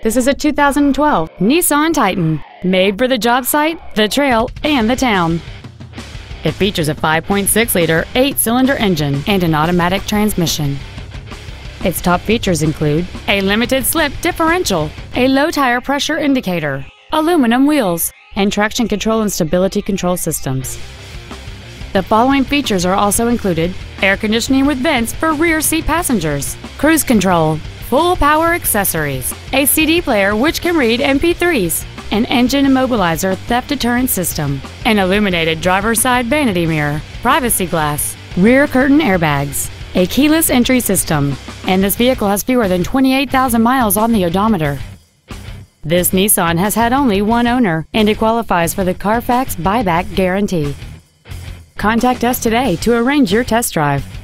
This is a 2012 Nissan Titan, made for the job site, the trail, and the town. It features a 5.6-liter 8-cylinder engine and an automatic transmission. Its top features include a limited-slip differential, a low-tire pressure indicator, aluminum wheels, and traction control and stability control systems. The following features are also included: air conditioning with vents for rear seat passengers, cruise control, full power accessories, a CD player which can read MP3s, an engine immobilizer theft deterrent system, an illuminated driver's side vanity mirror, privacy glass, rear curtain airbags, a keyless entry system, and this vehicle has fewer than 28,000 miles on the odometer. This Nissan has had only one owner, and it qualifies for the Carfax buyback guarantee. Contact us today to arrange your test drive.